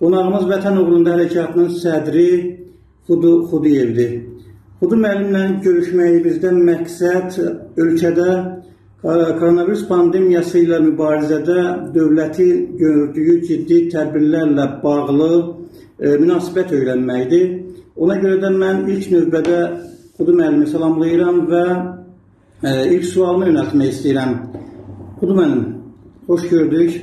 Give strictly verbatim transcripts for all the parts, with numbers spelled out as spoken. Qonağımız Vətən Uğrunda Hərəkatının sədri Xudiyevdir. Xudi müəllimlə görüşməyimizdən məqsəd ölkədə koronavirus pandemiyası ilə mübarizədə dövlətin gördüyü ciddi tədbirlərlə bağlı e, münasibət öyrənməkdir. Ona görə də mən ilk növbədə Xudi müəllimi salamlayıram və e, ilk sualını yönəltmək istəyirəm. Xudi müəllim, hoş gördük.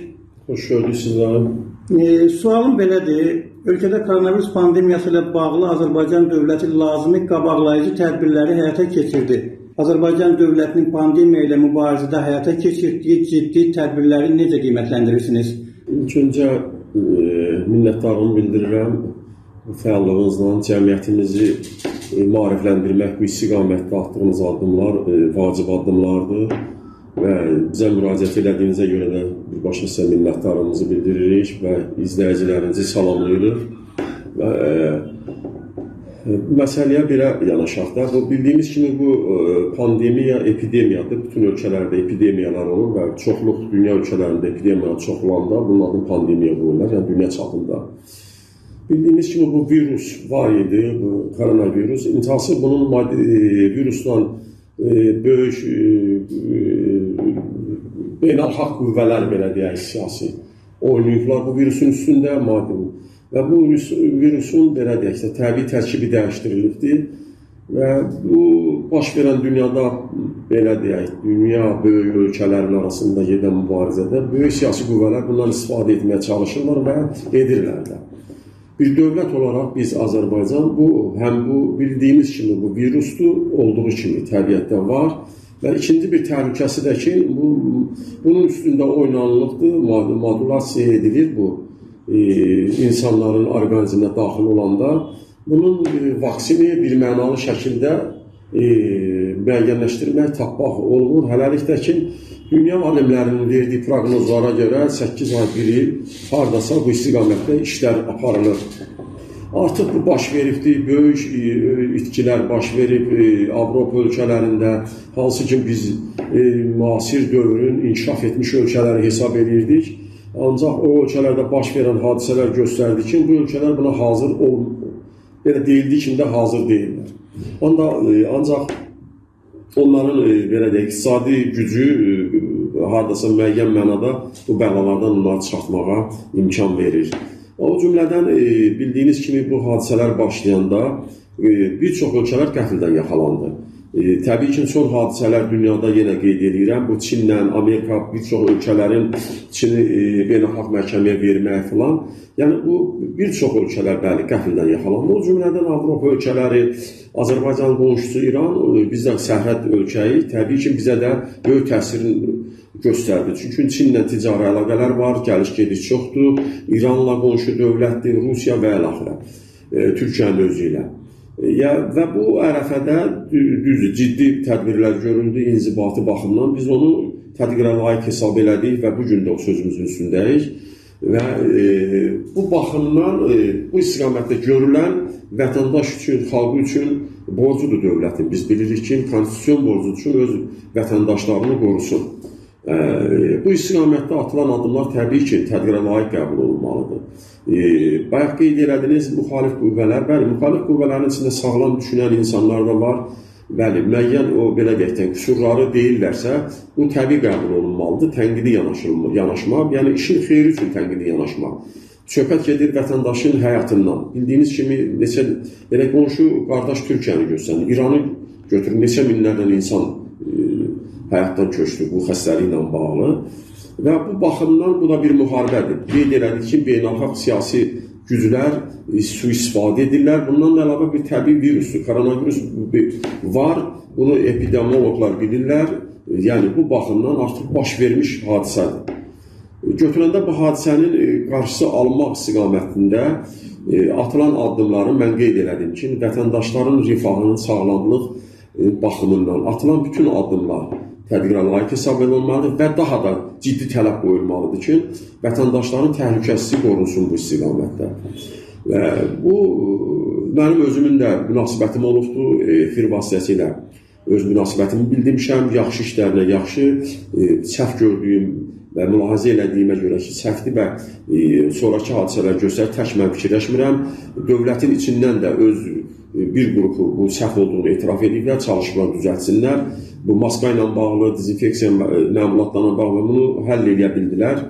Hoş gördük sizlərə. E, sualım belədir. Ölkədə koronavirus pandemiyası ilə bağlı Azərbaycan dövləti lazımi qabaqlayıcı tədbirləri həyata keçirdi. Azərbaycan dövlətinin pandemiya ilə mübarizədə həyata keçirdiyi ciddi tədbirləri necə qiymətləndirirsiniz? İlk öncə minnətdarlığımı bildirirəm. Fəallığınızla cəmiyyətimizi maarifləndirmək bu istiqamətdə atdığınız addımlar vacib addımlardır və bizə müraciət elədiyinizə görə də birbaşa sizə minnətdarlığımızı bildiririk və izləyicilərinizi salamlayırıq. Və məsələyə belə yanaşaq da, bu, bildiyimiz kimi bu pandemiya epidemiyadır. Bütün ölkələrdə epidemiyalar olur və çoxluq dünya ölkələrində epidemiyalar çoxlanda bunun adı pandemiya qoyurlar, yəni dünya çapında. Bildiyimiz kimi bu virus var idi, bu koronavirus. İntihası bunun maddi, virusla böyük beynəlxalq qüvvələr, belə deyək, siyasi oynayıblar bu virusun üstündə maddi. Və bu virusun belə deyək də təbii tərkibi dəyişdirilibdir və bu baş verən dünyada belə deyək, dünya böyük ölkələrinin arasında gedən mübarizədə böyük siyasi qüvvələr bundan istifadə etməyə çalışırlar və edirlər də. Bir dövlət olaraq biz Azərbaycan bu həm bu bildiyimiz kimi bu virusdur, olduğu kimi təbiətdə var və ikinci bir təhlükəsi də ki, bu, bunun üstündə oynanılıqdır, modulasiya edilir bu. İnsanların orqanizminə daxil olanda bunun vaksini birmənalı şəkildə müəyyənləşdirmək, tapmaq olunur. Hələlik də ki, dünya alimlərinin verdiyi proqnozlara görə səkkiz ay bir il hardasa bu istiqamətdə işlər aparılır. Artıq bu baş veribdir, böyük itkilər baş verib Avropa ölkələrində, hansı ki biz müasir dövrün inkişaf etmiş ölkələri hesab edirdik. Ancaq o ölkələrdə baş verən hadisələr göstərdi ki, bu ölkələr buna hazır olmur. Belə deyildiyi kimi də hazır deyirlər. Onda, ancaq onların belə deyək, iqtisadi gücü hardasa müəyyən mənada bu bəlalardan onları çıxartmağa imkan verir. O cümlədən bildiyiniz kimi bu hadisələr başlayanda bir çox ölkələr qəfildən yaxalandı. E, təbii ki, son hadisələr dünyada yenə qeyd edirəm. Bu Çinlə, Amerika, bir çox ölkələrin Çini e, beynəlxalq məhkəməyə vermək filan. Yəni bu bir çox ölkələr bəli qəfildən yaxalandı. O cümlədən Avropa ölkələri, Azərbaycan qonşusu İran, e, biz də sərhəd ölkəyi təbii ki bizə də böyük təsirin göstərdi. Çünki Çinlə ticari əlaqələr var, gəliş-gediş çoxdur. İranla qonşu dövlətdir, Rusiya və əlaxirə, e, Türkiyənin özü ilə. Ya, və bu ərəfədə düz ciddi tədbirlər görüldü inzibati baxımdan. Biz onu tədqiqə layiq hesab elədik və bu gün də o sözümüzün üstündəyik. Və e, bu baxımdan e, bu istiqamətdə görülən vətəndaş üçün, xalqı üçün borcudur dövlətin. Biz bilirik ki, konstitusiyon borcu üçün öz vətəndaşlarını qorusun. E, bu istiqamətdə atılan addımlar təbii ki, tədqiqə layiq qəbul olunmalıdır. E, bayaq qeyd elədiniz, müxalif qüvvələr, bəli, müxalif qüvvələrin içində sağlam düşünən insanlar da var. Bəli, müəyyən o belə deyək də qüsurları deyirlərsə, bu təbii qəbul olunmalıdır, tənqidi yanaşılma, yanaşma, yəni işin xeyri üçün tənqidi yanaşma. Söhbət gedir vətəndaşın həyatından. Bildiyiniz kimi neçə belə qonşu qardaş Türkiyəni göstərir, İranı götürür, neçə minlərdən insan e, həyatdan köçdü bu xəstəliklə bağlı. Və bu baxımdan bu da bir müharibədir. Qeyd elədik ki, beynəlxalq siyasi güclər sui-istifadə edirlər. Bundan da əlavə bir təbii virusdur. Koronavirus var, bunu epidemiologlar bilirlər. Yəni bu baxımdan artıq baş vermiş hadisədir. Götürəndə bu hadisənin qarşısı alınmaq istiqamətində atılan addımları mən qeyd elədim ki, vətəndaşların rifahının sağlamlıq baxımından atılan bütün addımlar tədqiqə layiq hesab olunmalıdır və daha da ciddi tələb qoyulmalıdır ki, vətəndaşların təhlükəsizliyi qorunsun bu istiqamətdə. Və bu, mənim özümün də münasibətim olubdur, efir vasitəsilə öz münasibətimi bildirmişəm, yaxşı işlərlə yaxşı, səhv gördüyüm və mülahizə elədiyimə görə ki, səhvdir və e, sonraki hadisələr göstərir, tək mən fikirləşmirəm. Dövlətin içindən də öz e, bir qrupu bu səhv olduğunu etiraf ediblər, çalışmalar düzəltsinlər. Bu maska ilə bağlı, dezinfeksiya məmulatlarla bağlı bunu həll edə bildilər.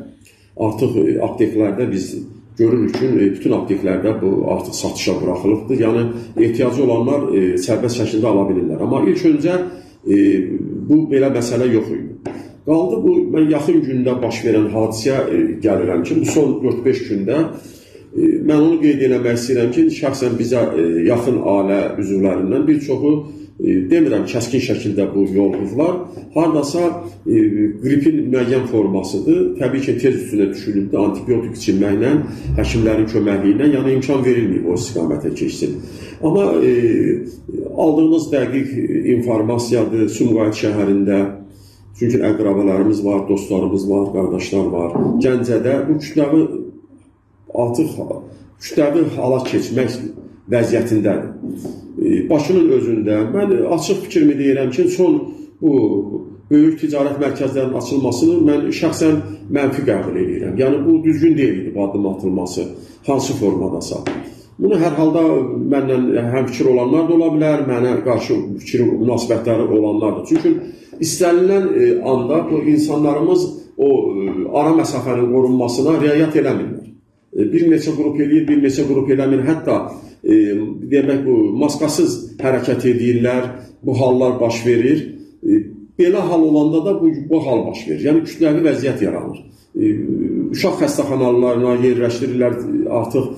Artıq e, apteklərdə biz görürük ki, e, bütün apteklərdə bu artıq satışa buraxılıbdır. Yəni ehtiyacı olanlar e, sərbəst şəkildə ala bilirlər. Amma ilk öncə e, bu belə məsələ yox idi. Qaldı bu, mən yaxın gündə baş verən hadisəyə e, gəlirəm ki, bu son dörd beş gündə e, mən onu qeyd eləmək istəyirəm ki, şəxsən bizə e, yaxın ailə üzvlərindən bir çoxu, e, demirəm kəskin şəkildə bu yolğuzlar, haradasa e, qripin müəyyən formasıdır, təbii ki, tez üstünə düşülübdür, antibiotik içilməklə, həkimlərin köməyi ilə, yəni imkan verilməyib o istiqamətə keçsin. Amma e, aldığımız dəqiq informasiyadır Sumqayıt şəhərində, çünki əqrabalarımız var, dostlarımız var, qardaşlar var. Gəncədə bu kütləvi artıq kütləvi hala keçmək vəziyyətindədir. Başının özündə mən açıq fikrimi deyirəm ki, son bu böyük ticarət mərkəzlərinin açılmasını mən şəxsən mənfi qəbul edirəm. Yəni bu düzgün deyildi bu addım atılması, hansı formadasa. Bunu hər halda məndən həmfikir olanlar da ola bilər, mənə qarşı fikir münasibətləri olanlar da. Çünki istənilən anda bu insanlarımız o ara məsafənin qorunmasına riayət eləmirlər. Bir neçə qrup eləyir, bir neçə qrup eləmir. Hətta demək bu maskasız hərəkət edirlər, bu hallar baş verir. Belə hal olanda da bu, bu hal baş verir. Yəni kütləvi vəziyyət yaranır. Uşaq xəstəxanalarına yerləşdirirlər, artıq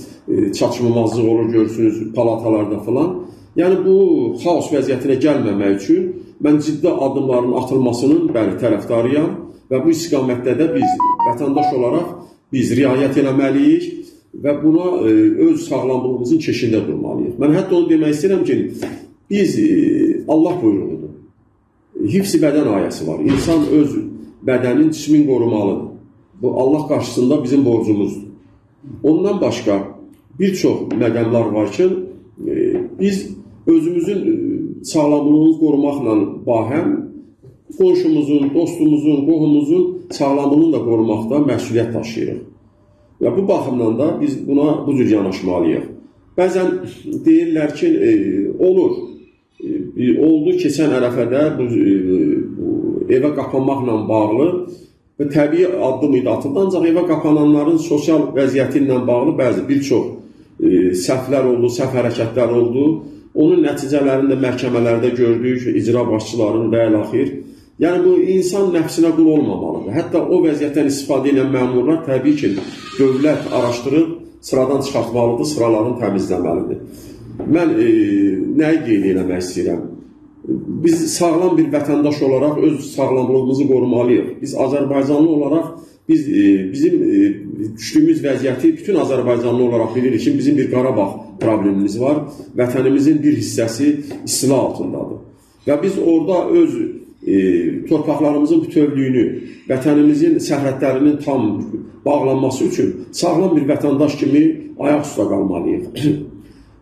çatışmamazlıq olur, görürsünüz palatalarda falan. Yəni bu xaos vəziyyətinə gəlməmək üçün mən ciddi addımların atılmasının bəli tərəfdarıyam və bu istiqamətdə də biz vətəndaş olaraq biz riayət eləməliyik və buna öz sağlamlığımızın keşində durmalıyıq. Mən hətta onu demək istəyirəm ki, biz Allah buyruğudur. Hifz-i bədən ayəsi var. İnsan öz bədənin cismin qorumalıdır. Bu Allah qarşısında bizim borcumuzdur. Ondan başqa bir çox məqamlar var ki, biz özümüzün sağlamlığını qorumaqla bahəm, qonşumuzun, dostumuzun, qohumuzun sağlamlığını da qorumaqda məsuliyyət daşıyırıq. Və bu baxımdan da biz buna bu cür yanaşmalıyıq. Bəzən deyirlər ki, olur, oldu keçən ərəfədə bu, bu, evə qapanmaqla bağlı və təbii addım idi atıldı, ancaq evə qapananların sosial vəziyyəti ilə bağlı bəzi bir çox e, səhvlər oldu, səhv hərəkətlər oldu. Onun nəticələrini də məhkəmələrdə gördük, icra başçılarının və əlaxir. Yəni bu insan nəfsinə qul olmamalıdır. Hətta o vəziyyətdən istifadə edən məmurlar təbii ki, dövlət araşdırıb sıradan çıxartmalıdır, sıralarını təmizləməlidir. Mən e, nəyi qeyd eləmək istəyirəm? Biz sağlam bir vətəndaş olaraq öz sağlamlığımızı qorumalıyıq. Biz Azərbaycanlı olaraq biz bizim düşdüyümüz vəziyyəti bütün Azərbaycanlı olaraq bilirik ki, bizim bir Qarabağ problemimiz var. Vətənimizin bir hissəsi istila altındadır. Və biz orada öz e, torpaqlarımızın bütövlüyünü, vətənimizin sərhədlərinin tam bağlanması üçün sağlam bir vətəndaş kimi ayaq üstə qalmalıyıq.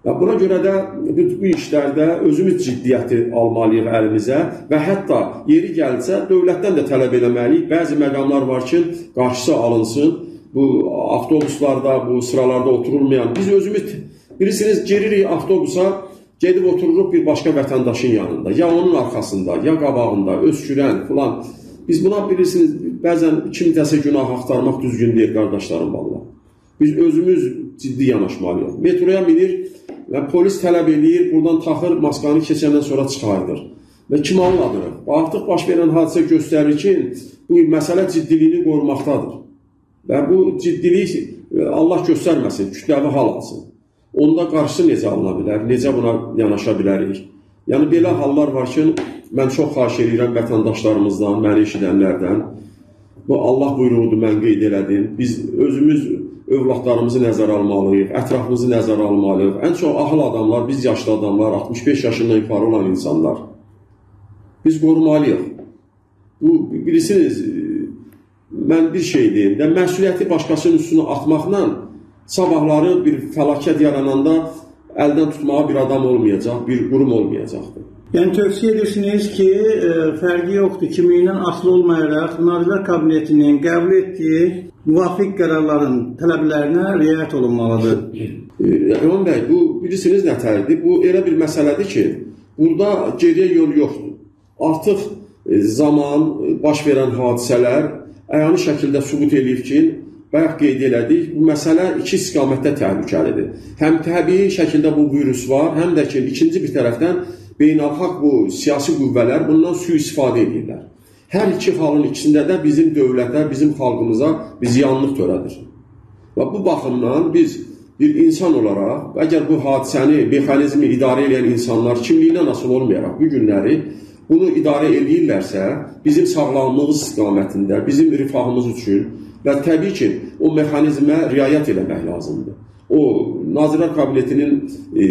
Və buna görə də bu işlərdə özümüz ciddiyyəti almalıyıq əlimizə və hətta yeri gəlsə dövlətdən də tələb eləməliyik. Bəzi məqamlar var ki, qarşısı alınsın, bu avtobuslarda, bu sıralarda oturulmayan. Biz özümüz, bilirsiniz, giririk avtobusa, gedib otururuq bir başqa vətəndaşın yanında, ya onun arxasında, ya qabağında, öskürən falan. Biz buna bilirsiniz, bəzən kimdəsə günah axtarmaq düzgün deyil qardaşlarım valla. Biz özümüz ciddi yanaşmalıyıq. Metroya minir və polis tələb edir, buradan taxır, maskanı keçəndən sonra çıxardır və kim anladırıq. Artıq baş verən hadisə göstərir ki, bu məsələ ciddiliyini qorumaqdadır və bu ciddilik Allah göstərməsin, kütləvi hal alsın. Onda qarşısı necə alına bilər, necə buna yanaşa bilərik? Yəni belə hallar var ki, mən çox xahiş edirəm vətəndaşlarımızdan, məni işləyənlərdən. Bu Allah buyruğudur, mən qeyd elədim. Biz özümüz övladlarımızı nəzərə almalıyıq, ətrafımızı nəzərə almalıyıq. Ən çox ahıl adamlar, biz yaşlı adamlar, altmış beş yaşından yuxarı olan insanlar. Biz qorumalıyıq. Bu, bilirsiniz, mən bir şey deyim də, məsuliyyəti başqasının üstünə atmaqla sabahları bir fəlakət yarananda əldən tutmağa bir adam olmayacaq, bir qurum olmayacaqdır. Yəni tövsiyə edirsiniz ki, e, fərqi yoxdur, kimliyindən asılı olmayaraq Nazirlər Kabinetinin qəbul etdiyi müvafiq qərarların tələblərinə riayət olunmalıdır. Rəhman bəy, bu bilirsiniz nətərdir? Bu elə bir məsələdir ki, burada geriyə yol yoxdur. Artıq e, zaman, baş verən hadisələr əyanı şəkildə sübut edir ki, bayaq qeyd elədik, bu məsələ iki istiqamətdə təhlükəlidir. Həm təbii şəkildə bu virus var, həm də ki, ikinci bir tərəfdən beynəlxalq bu siyasi qüvvələr bundan sui-istifadə edirlər. Hər iki halın ikisində də bizim dövlətə, bizim xalqımıza ziyanlıq törədir. Və bu baxımdan biz bir insan olaraq, əgər bu hadisəni, mexanizmi idarə edən insanlar kimliyindən asılı olmayaraq bu günləri bunu idarə edirlərsə, bizim sağlamlığımız istiqamətində, bizim rifahımız üçün və təbii ki, o mexanizmə riayət eləmək lazımdır. O, Nazirlər Kabinetinin e,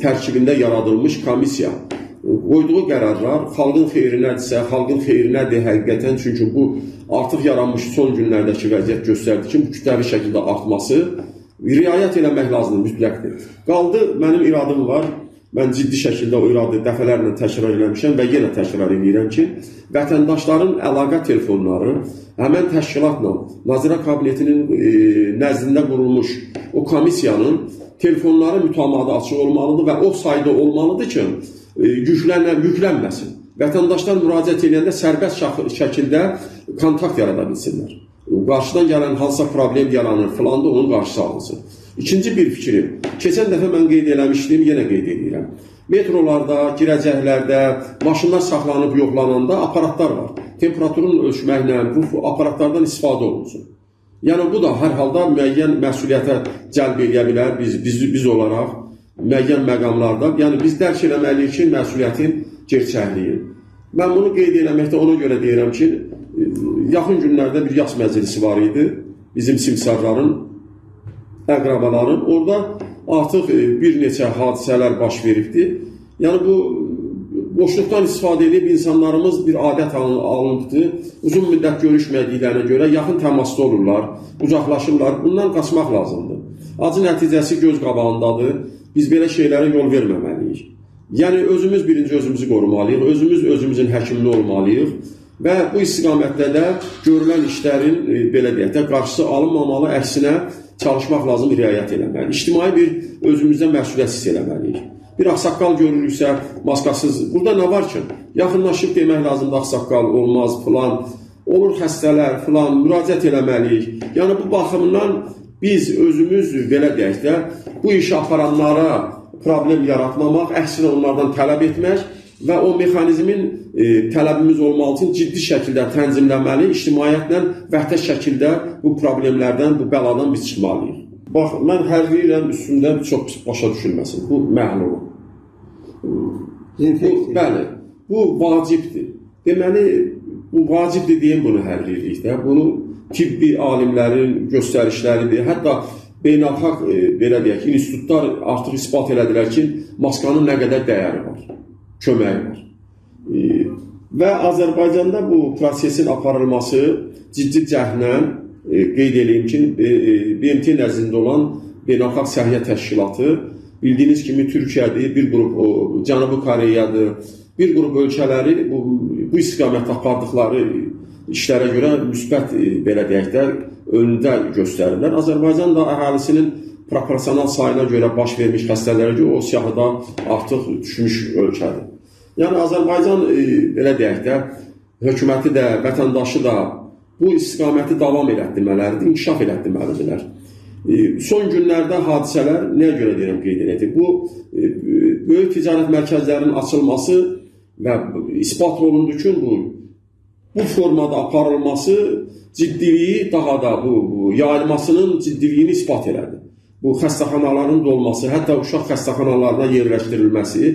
tərkibində yaradılmış komissiya e, qoyduğu qərarlar xalqın xeyrinədirsə, xalqın xeyrinədir həqiqətən, çünki bu artıq yaranmış son günlərdəki vəziyyət göstərdi ki, bu kütləvi şəkildə artması riayət eləmək lazımdır, mütləqdir. Qaldı, mənim iradım var, mən ciddi şəkildə o iradı dəfələrlə təkrar eləmişəm və yenə təkrar edirəm ki, vətəndaşların əlaqə telefonları həmən təşkilatla, Nazirlər Kabinetinin e, nəzdində qurulmuş o komissiyanın telefonları mütəmadi açıq olmalıdır və o sayda olmalıdır ki, e, yüklənə, yüklənməsin. Vətəndaşlar müraciət edəndə sərbəst şəkildə kontakt yarada bilsinlər. Qarşıdan gələn hansısa problem yaranır filan da onun qarşısı alınsın. İkinci bir fikrim, keçən dəfə mən qeyd eləmişdim, yenə qeyd edirəm. Metrolarda, girəcəklərdə, maşınlar saxlanıb yoxlananda aparatlar var. Temperaturun ölçməklə bu aparatlardan istifadə olunsun. Yəni bu da hər halda müəyyən məsuliyyətə cəlb eləyə bilər biz, biz, biz olaraq müəyyən məqamlarda. Yəni biz dərk eləməliyik ki, məsuliyyətin gerçəkliyi. Mən bunu qeyd eləməkdə ona görə deyirəm ki, yaxın günlərdə bir yas məclisi var idi bizim simsarların, əqrabaların. Orada artıq bir neçə hadisələr baş veribdi. Yəni bu boşluqdan istifadə edib insanlarımız bir adət alınıbdır. Uzun müddət görüşmədiklərinə görə yaxın təmasda olurlar, uzaqlaşırlar. Bundan qaçmaq lazımdır. Acı nəticəsi göz qabağındadır. Biz belə şeylərə yol verməməliyik. Yəni özümüz birinci özümüzü qorumalıyıq, özümüz özümüzün həkimini olmalıyıq. Və bu istiqamətdə də görülən işlərin e, belə deyək də qarşısı alınmamalı, əksinə çalışmaq lazım, riayət eləməli. İctimai bir özümüzdə məsuliyyətsiz eləməliyik. Bir ağsaqqal görülürsə maskasız, burada nə var ki? Yaxınlaşıb demək lazımdır, ağsaqqal olmaz filan, olur xəstələr filan, müraciət eləməliyik. Yəni bu baxımdan biz özümüz belə deyək də bu işi aparanlara problem yaratmamaq, əksinə onlardan tələb etmək və o mexanizmin e, tələbimiz olmalı üçün ciddi şəkildə tənzimlənməli, ictimaiyyətlə vəhdət şəkildə bu problemlərdən, bu bəladan biz çıxmalıyıq. Bax, mən hərliyirəm üstündən çox başa düşülməsin. Bu məhlum. Bu, bəli, bu vacibdir. Deməli, bu vacibdir deyim bunu hərliyirlikdə. Bunu tibbi alimlərin göstərişləridir. Hətta beynəlxalq, e, belə deyək, institutlar artıq isbat elədilər ki, maskanın nə qədər dəyəri var. Kömək var. E, və Azərbaycanda bu prosesin aparılması ciddi cəhdlə e, qeyd edeyim ki, e, B M T nəzdində olan Beynəlxalq Səhiyyə Təşkilatı bildiyiniz kimi Türkiyədir, bir qrup o, Cənubi Koreyadır, bir qrup ölkələri bu, bu istiqamətdə apardıqları işlərə görə müsbət e, belə deyək də öndə göstərirlər. Azərbaycan da əhalisinin proporsional sayına görə baş vermiş xəstələrə görə o siyahıda artıq düşmüş ölkədir. Yəni Azərbaycan e, belə deyək də hökuməti də, vətəndaşı da bu istiqaməti davam elətdirməlidir, inkişaf elətdirməlidirlər. E, son günlərdə hadisələr nəyə görə deyirəm qeyd edildi? Bu e, böyük ticarət mərkəzlərinin açılması və isbat olundu ki, bu bu formada aparılması ciddiliyi daha da bu, bu yayılmasının ciddiliyini isbat elədi. Bu xəstəxanaların dolması, hətta uşaq xəstəxanalarına yerləşdirilməsi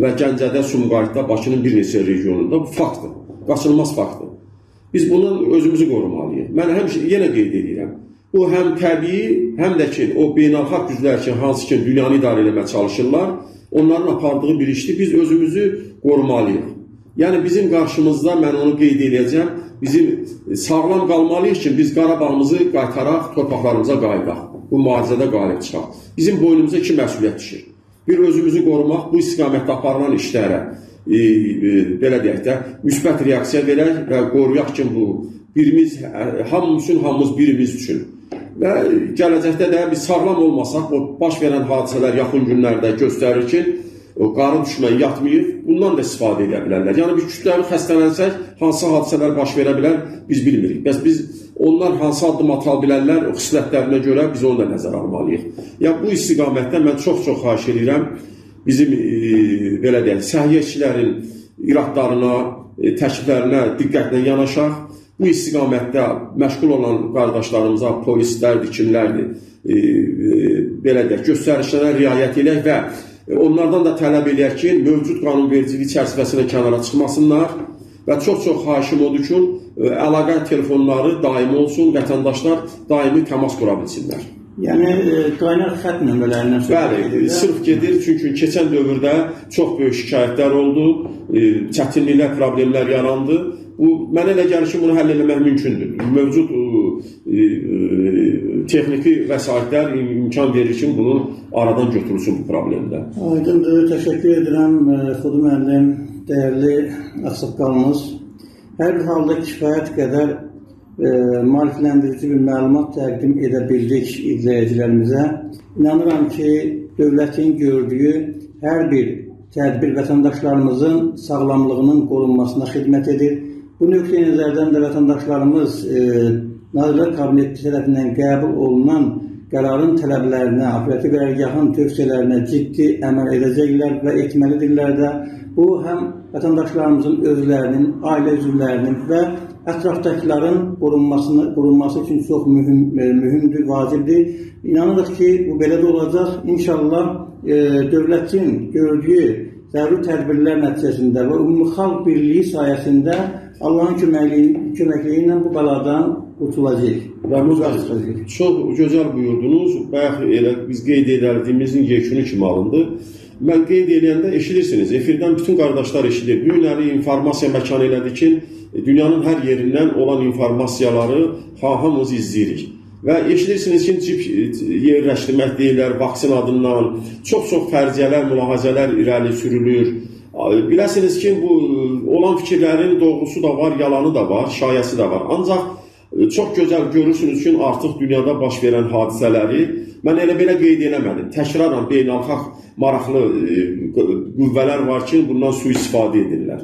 və Gəncədə, Sumqayıtda, Bakının bir neçə regionunda bu faktdır, qaçılmaz faktdır. Biz bundan özümüzü qorumalıyıq. Mən həmişə yenə qeyd edirəm. Bu həm təbii, həm də ki, o beynəlxalq güclər ki, hansı ki, dünyanı idarə eləməyə çalışırlar, onların apardığı bir işdir, biz özümüzü qorumalıyıq. Yəni bizim qarşımızda, mən onu qeyd edəcəm, bizim sağlam qalmalıyıq ki, biz Qarabağımızı qaytaraq, torpaqlarımıza qayıdaq. Bu mübarizədə qalib çıxaq. Bizim boynumuza iki məsuliyyət düşür. bir özümüzü qorumaq, bu istiqamətdə aparılan işlərə, e, e, belə deyək də, müsbət reaksiya verək və qoruyaq ki, bu birimiz, hamımız üçün, hamımız birimiz üçün. Və gələcəkdə də biz sağlam olmasaq, o baş verən hadisələr yaxın günlərdə göstərir ki, o qarın düşməyə yatmayıb, bundan da istifadə edə bilərlər. Yəni, biz kütləvi xəstələnsək, hansı hadisələr baş verə bilər, biz bilmirik. Bəs biz, onlar hansı addım atal bilənlər, o xislətlərinə görə biz onu da nəzərə almalıyıq. Ya bu istiqamətdə mən çox-çox xahiş edirəm, bizim e, belə deyək, səhiyyə işçilərin iradlarına, e, təkliflərinə diqqətlə yanaşaq. Bu istiqamətdə məşğul olan qardaşlarımıza polislər, dikimlərdir, e, e, belə deyək, göstərişlərə riayət edək və onlardan da tələb eləyək ki, mövcud qanunvericilik çərçivəsinə kənara çıxmasınlar və çox-çox xahişim odur ki, əlaqə telefonları daimi olsun, vətəndaşlar daimi təmas qura bilsinlər. Yəni, qaynaq xətt nömrələrindən söz edir? Bəli, sırf gedir, çünki keçən dövrdə çox böyük şikayətlər oldu, çətinliklər, problemlər yarandı. Bu, mənə elə gəlir ki, bunu həll eləmək mümkündür. Mövcud texniki vəsaitlər imkan verir ki, bunu aradan götürülsün bu problemdə. Aydındır, təşəkkür edirəm, Xudi müəllim, dəyərli əxsaqqalımız. Hər halda kifayət qədər E, marifləndirici bir məlumat təqdim edə bildik izləyicilərimizə. İnanıram ki, dövlətin gördüyü hər bir tədbir vətəndaşlarımızın sağlamlığının qorunmasına xidmət edir. Bu nöqteyi nəzərdən də vətəndaşlarımız e, Nazirlər Kabineti tərəfindən qəbul olunan qərarın tələblərinə, apellyasiya qərargahının tövsiyələrinə ciddi əməl edəcəklər və etməlidirlər də. Bu, həm vətəndaşlarımızın özlərinin, ailə üzvlərinin və ətrafdakilərin qorunmasını, qorunması üçün çox mühüm, mühümdür, vacibdir. İnanırıq ki, bu belə də olacaq. İnşallah e, dövlətin gördüyü zəruri tədbirlər nəticəsində və ümumi xalq birliyi sayəsində Allahın köməkliyi, köməkliyi ilə bu baladan qurtulacaq. Çox gözəl buyurdunuz. Bayaq elə biz qeyd edərdiyimizin yekunu kimi alındı. Mən qeyd edəndə eşidirsiniz. Efirdən bütün qardaşlar eşidir. Günləri informasiya məkanı elədi ki, dünyanın hər yerindən olan informasiyaları hamımız izləyirik. Və eşidirsiniz ki, cip yerləşdirmək deyirlər, vaksin adından çox-çox fərziyyələr, mülahizələr irəli sürülür. Biləsiniz ki, bu olan fikirlərin doğrusu da var, yalanı da var, şayəsi də var. Ancaq çox gözəl görürsünüz ki, artıq dünyada baş verən hadisələri mən elə belə qeyd eləmədim. Təkrarən beynəlxalq maraqlı qüvvələr var ki, bundan sui-istifadə edirlər.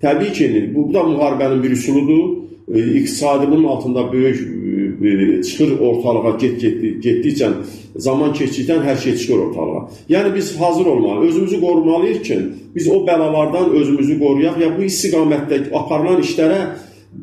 Təbii ki, bu da müharibənin bir üsuludur. İqtisadi bunun altında böyük çıxır ortalığa getdikcə, zaman keçdikdən hər şey çıxır ortalığa. Yəni, biz hazır olmalıyıq, özümüzü qorumalıyıq ki, biz o bəlalardan özümüzü qoruyaq. Ya bu istiqamətdə aparılan işlərə,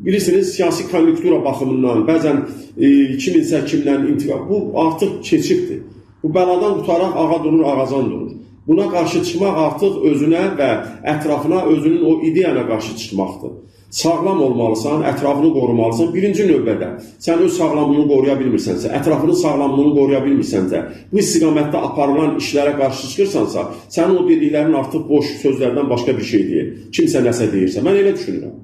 bilirsiniz, siyasi konjunktura baxımından, bəzən iki min səkkiz-dən intiqam, bu artıq keçibdir. Bu bəladan qutaraq ağa durur, ağacan durur. Buna qarşı çıxmaq artıq özünə və ətrafına, özünün o ideyana qarşı çıxmaqdır. Sağlam olmalısan, ətrafını qorumalısan. Birinci növbədə sən öz sağlamlığını qoruya bilmirsənsə, ətrafının sağlamlığını qoruya bilmirsənsə, bu istiqamətdə aparılan işlərə qarşı çıxırsansa, sənin o dediklərin artıq boş sözlərdən başqa bir şey deyil. Kimsə nəsə deyirsə, mən elə düşünürəm.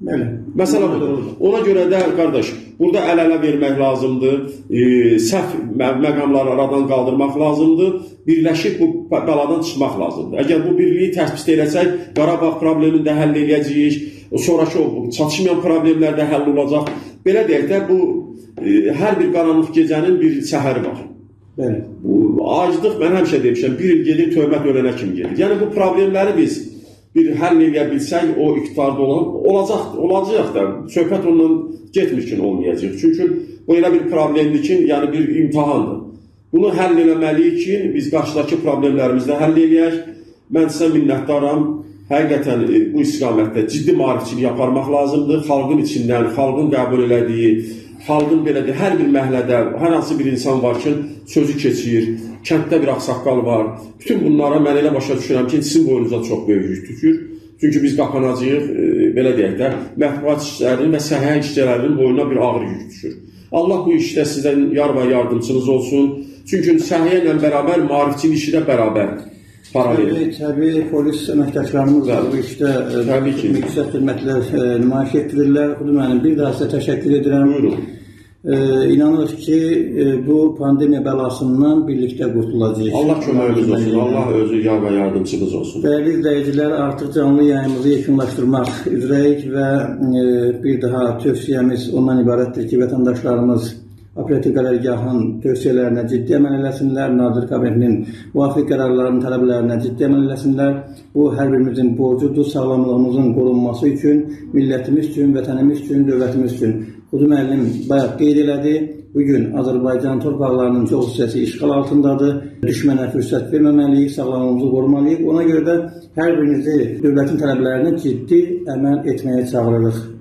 Bəli. Məsələ budur. Ona görə də, qardaş, burada əl-ələ vermək lazımdır, e, səhv məqamları aradan qaldırmaq lazımdır, birləşib bu bəladan çıxmaq lazımdır. Əgər bu birliyi təsbit eləsək, Qarabağ problemini də həll eləyəcəyik, sonraki o çatışmayan problemlər də həll olacaq. Belə deyək də, bu e, hər bir qaranlıq gecənin bir səhəri var. Bəli. Bu aclıq, mən həmişə demişəm, bir il gedir, töhmət ölənə kim gedir. Yəni, bu problemləri biz bir həll eləyə bilsək, o iqtidarda olan olacaq, olacaq da, söhbət ondan getmir ki, olmayacaq. Çünki o elə bir problemdir ki, yəni bir imtahandır. Bunu həll eləməliyik ki, biz qarşıdakı problemlərimizdə həll eləyək. Mən sizə minnətdaram. Həqiqətən bu istiqamətdə ciddi maarifçilik aparmaq lazımdır. Xalqın içindən, xalqın qəbul elədiyi, xalqın belədir, hər bir məhlədə, hər hansı bir insan var ki, sözü keçir, kənddə bir axsaqqal var. Bütün bunlara mən elə başa düşünürəm ki, sizin boynunuza çox böyük yük düşür. Çünki biz qapanacağıq, e, belə deyək də, mətbuat işçilərinin və səhiyyə işçilərinin boynuna bir ağır yük düşür. Allah bu işdə sizdən yar və yardımçınız olsun. Çünki səhiyyə ilə bərabər, maarifçilik işi də bərabərdir. Təbii, təbii, polis əməkdaşlarımız da bu işdə yüksək xidmətlər nümayiş etdirirlər. Xudum mənim, bir daha sizə təşəkkür edirəm. Buyurun. İnanırıq ki, bu pandemiya bəlasından birlikdə qurtulacağız. Allah köməyiniz olsun, Allah özü yar və yardımcınız olsun. Dəyərli izləyicilər, artıq canlı yayımımızı yekunlaşdırmaq üzrəyik və bir daha tövsiyəmiz ondan ibarətdir ki, vətəndaşlarımız operativ qərargahın tövsiyələrinə ciddi əməl eləsinlər, Nazirlər Kabinetinin müvafiq qərarlarının tələblərinə ciddi əməl eləsinlər. Bu, hər birimizin borcudur, sağlamlığımızın qorunması üçün, millətimiz üçün, vətənimiz üçün, dövlətimiz üçün. Xudiyev müəllim bayaq qeyd elədi, bugün Azərbaycan torpaqlarının çox hissəsi işğal altındadır, düşmənə fürsət verməməliyik, sağlamlığımızı qorumalıyıq. Ona görə də hər birimizi dövlətin tələblərinə ciddi əməl etməyə çağırırıq.